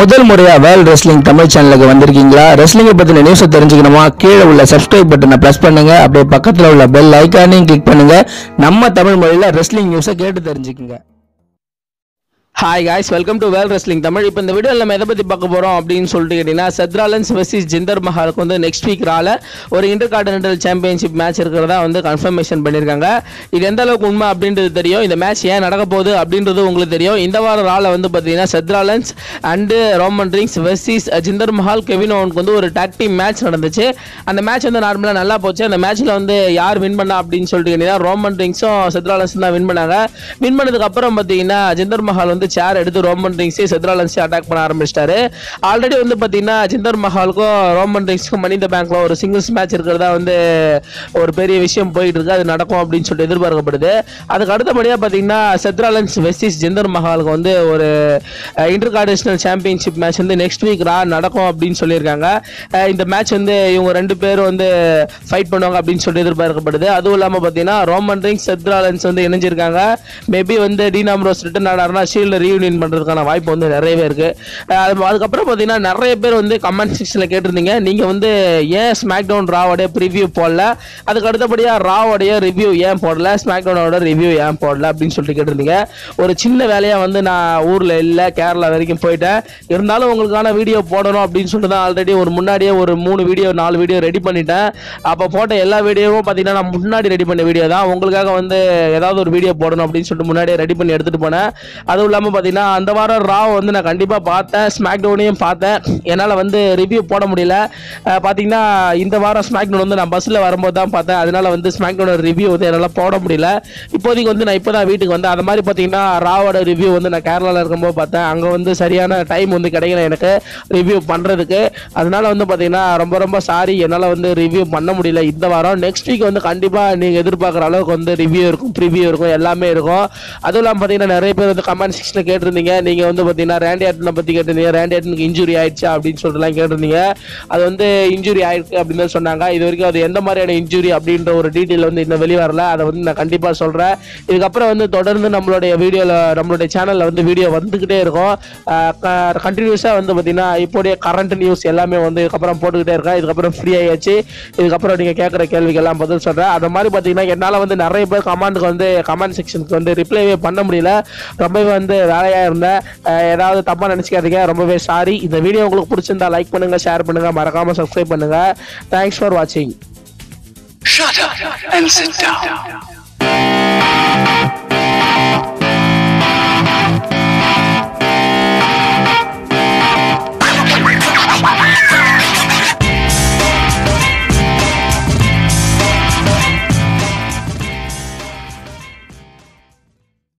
முதல் முறையா world wrestling Tamil சேனலுக்கு வந்திருக்கீங்களா? ரெஸ்லிங்கை பற்றின நியூஸை தெரிஞ்சுக்கணுமா? கீழே உள்ள சப்ஸ்கிரைப் பட்டனை ப்ரெஸ் பண்ணுங்க. அப்படியே பக்கத்தில் உள்ள பெல் ஐக்கானையும் கிளிக் பண்ணுங்க. நம்ம தமிழ் மொழியில் ரெஸ்லிங் நியூஸை கேட்டு தெரிஞ்சுக்குங்க. Hi guys, welcome to world wrestling Tamil. இப்போ இந்த வீடியோவில் நம்ம எதை பற்றி பார்க்க போகிறோம் அப்படின்னு சொல்லிட்டு கேட்டிங்கன்னா, செத் ராலன்ஸ் வெர்சஸ் ஜிந்தர் மஹாலுக்கு வந்து நெக்ஸ்ட் வீக் ஒரு இன்டர்கான்டினென்டல் சாம்பியன்ஷிப் மேட்ச் இருக்கிறதா வந்து கன்ஃபர்மேஷன் பண்ணியிருக்காங்க. இது எந்த அளவுக்கு உண்மை அப்படின்றது தெரியும், இந்த மேட்ச் ஏன் நடக்க போகுது அப்படின்றது உங்களுக்கு தெரியும். இந்த வாரம் ராலை வந்து பார்த்தீங்கன்னா Seth Rollins and Roman Reigns versus Jinder Mahal Kevin ஓவனுக்கு வந்து ஒரு டாக் டீம் மேட்ச் நடந்துச்சு. அந்த மேட்ச் வந்து நார்மலாக நல்லா போச்சு. அந்த மேட்ச்சில் வந்து யார் வின் பண்ணா அப்படின்னு சொல்லிட்டு கேட்டிங்கன்னா, ரோமன் ட்ரிங்ஸும் செத் ராலன்ஸும் தான் வின் பண்ணாங்க. வின் பண்ணதுக்கப்புறம் பார்த்தீங்கன்னா ஜிந்தர் மஹால் வந்து சேர் எடுத்து ரோமன் ட்ரிங்ஸை செத் ராலன்ஸை அட்டாக் பண்ண ஆரம்பிச்சிட்டாரு. ஆல்ரெடி வந்து பார்த்தீங்கன்னா ஜிந்தர் மஹாலுக்கும் ரோமன் ட்ரிங்ஸுக்கும் மணி த பேங்க்ல ஒரு சிங்கிள்ஸ் மேட்ச் இருக்கிறதா வந்து ஒரு பெரிய விஷயம் போயிட்டு இருக்கு. அது நடக்கும் அப்படின்னு சொல்லிட்டு எதிர்பார்க்கப்படுது. அதுக்கு அடுத்தபடியாக பார்த்தீங்கன்னா செத் ராலன்ஸ் வெர்சஸ் ஜிந்தர் மஹாலுக்கு வந்து ஒரு இன்டர்கான்டினென்டல் சாம்பியன்ஷிப் மேட்ச் வந்து நெக்ஸ்ட் வீக் நடக்கும் அப்படின்னு சொல்லியிருக்காங்க. இந்த மேட்ச் வந்து இவங்க ரெண்டு பேரும் வந்து ஃபைட் பண்ணுவாங்க அப்படின்னு சொல்லிட்டு எதிர்பார்க்கப்படுது. அதுவும் இல்லாமல் பார்த்தீங்கன்னா ரோமன் ட்ரிங்ஸ் செத் ராலன்ஸ் வந்து இணைஞ்சிருக்காங்க. மேபி வந்து டீன் ஆம்ப்ரோஸ் ரிட்டர்ன் ஆனார்னா ரீயூனியன் பண்றதுக்கான வாய்ப்பு வந்து நிறையவே இருக்கு. அதுக்கப்புறம் பார்த்தீங்கன்னா நிறைய பேர் வந்து கமெண்ட் செக்ஷன்ல கேட்டிருந்தீங்க, நீங்க வந்து ஏன் ஸ்மாக் டவுன் ராவோடைய ரிவ்யூ போடல, அதுக்கு அடுத்தபடியா ராவோடைய ரிவ்யூ ஏன் போடல, ஸ்மாக் டவுனோட ரிவ்யூ ஏன் போடல அப்படின்னு சொல்லிட்டு கேட்டிருந்தீங்க. ஒரு சின்ன வேலையா வந்து நான் ஊர்ல இல்லை, கேரளா வரைக்கும் போயிட்டேன். இருந்தாலும் உங்களுக்கான வீடியோ போடணும் அப்படின்னு சொல்லிட்டு தான் ஆல்ரெடி ஒரு முன்னாடியே ஒரு 3 வீடியோ 4 வீடியோ ரெடி பண்ணிட்டேன். அப்போ போட்ட எல்லா வீடியோவும் பார்த்தீங்கன்னா நான் முன்னாடி ரெடி பண்ண வீடியோ தான். உங்களுக்காக வந்து ஏதாவது ஒரு வீடியோ போடணும் அப்படின்னு சொல்லிட்டு முன்னாடியே ரெடி பண்ணி எடுத்துட்டு போனேன். அதுவும் இல்லாமல் பார்த்தீங்கன்னா அந்த வாரம் ராவ் வந்து நான் கண்டிப்பாக பார்த்தேன், ஸ்மாக் டவுனையும் பார்த்தேன். என்னால் வந்து ரிவ்யூ போட முடியல. பார்த்தீங்கன்னா இந்த வாரம் ஸ்மாக் டவுன் வந்து நான் பஸ்ஸில் வரும்போது தான் பார்த்தேன். அதனால் வந்து ஸ்மாக் டவுனோட ரிவ்யூ வந்து என்னால் போட முடியல. இப்போதைக்கு வந்து நான் இப்போ தான் வீட்டுக்கு வந்தேன். அது மாதிரி பார்த்தீங்கன்னா ராவோட ரிவ்யூ வந்து நான் கேரளாவில் இருக்கும்போது பார்த்தேன். அங்கே வந்து சரியான டைம் வந்து கிடைக்கல எனக்கு ரிவ்யூ பண்ணுறதுக்கு. அதனால் வந்து பார்த்தீங்கன்னா ரொம்ப ரொம்ப சாரி, என்னால் வந்து ரிவ்யூ பண்ண முடியல இந்த வாரம். நெக்ஸ்ட் வீக் வந்து கண்டிப்பாக நீங்கள் எதிர்பார்க்குற அளவுக்கு வந்து ரிவ்யூ இருக்கும், ப்ரிவ்யூ இருக்கும், எல்லாமே இருக்கும். அதுவும் இல்லாமல் பார்த்தீங்கன்னா நிறைய பேர் வந்து கமெண்ட்ஸ் கேட்டிருந்தீங்க. நீங்க வந்து பாத்தீங்கன்னா ரேண்டி ஆர்டனை பத்தி கேட்டிருந்தீங்க, ரேண்டி ஆர்டனுக்கு இன்ஜூரி ஆயிடுச்சு அப்படின்னு சொல்லிட்டுலாம் கேட்டிருந்தீங்க. அது வந்து இன்ஜூரி ஆயிருக்கு அப்படின்னு சொன்னாங்க. இது வரைக்கும் அது எந்த மாதிரியான இன்ஜூரி அப்படின்ற ஒரு டீட்டெயில் வந்து இன்னும் வெளிவரல. அதை வந்து நான் கண்டிப்பா சொல்றேன். இதுக்கப்புறம் வந்து தொடர்ந்து நம்மளுடைய வீடியோல நம்மளுடைய சேனல்ல வந்து வீடியோ வந்துகிட்டே இருக்கும். கண்டினியூஸா வந்து பாத்தீங்கன்னா இப்போடைய கரண்ட் நியூஸ் எல்லாமே வந்து இதுக்கப்புறம் போட்டுக்கிட்டே இருக்கேன். இதுக்கப்புறம் ஃப்ரீ ஆயிடுச்சு. இதுக்கப்புறம் நீங்க கேட்கற கேள்விக்கு எல்லாம் பதில் சொல்றேன். அது மாதிரி பாத்தீங்கன்னா என்னால வந்து நிறைய பேர் கமெண்ட்டுக்கு வந்து கமெண்ட் செக்ஷனுக்கு வந்து ரிப்ளைவே பண்ண முடியல. ரொம்பவே வந்து வேலையா இருந்தேன். ஏதாவது தப்பா நினைச்சுக்காதீங்க, ரொம்பவே சாரி. இந்த வீடியோ உங்களுக்கு பிடிச்சிருந்தா லைக் பண்ணுங்க, ஷேர் பண்ணுங்க, மறக்காம சப்ஸ்கிரைப் பண்ணுங்க. தேங்க்ஸ் ஃபார் வாட்சிங்.